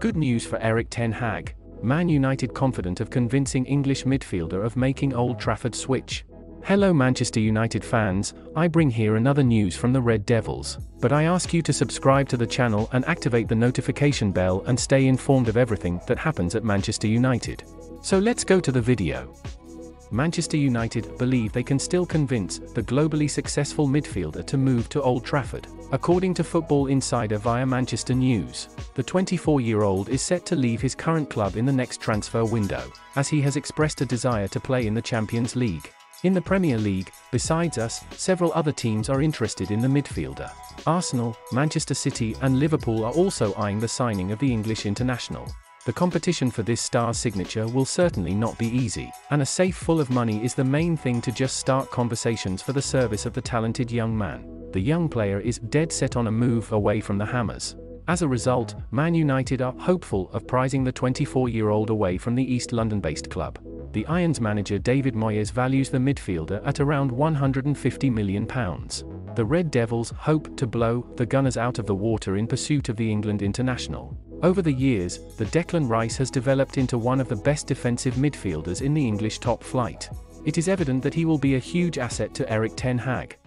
Good news for Erik Ten Hag. Man United confident of convincing English midfielder of making Old Trafford switch. Hello Manchester United fans, I bring here another news from the Red Devils, but I ask you to subscribe to the channel and activate the notification bell and stay informed of everything that happens at Manchester United. So let's go to the video. Manchester United believe they can still convince the globally successful midfielder to move to Old Trafford. According to Football Insider via Manchester News, the 24-year-old is set to leave his current club in the next transfer window, as he has expressed a desire to play in the Champions League. In the Premier League, besides us, several other teams are interested in the midfielder. Arsenal, Manchester City and Liverpool are also eyeing the signing of the English international. The competition for this star's signature will certainly not be easy, and a safe full of money is the main thing to just start conversations for the service of the talented young man. The young player is dead set on a move away from the Hammers. As a result, Man United are hopeful of prizing the 24-year-old away from the East London-based club. The Irons manager David Moyes values the midfielder at around £150 million. The Red Devils hope to blow the Gunners out of the water in pursuit of the England international. Over the years, the Declan Rice has developed into one of the best defensive midfielders in the English top flight. It is evident that he will be a huge asset to Erik Ten Hag.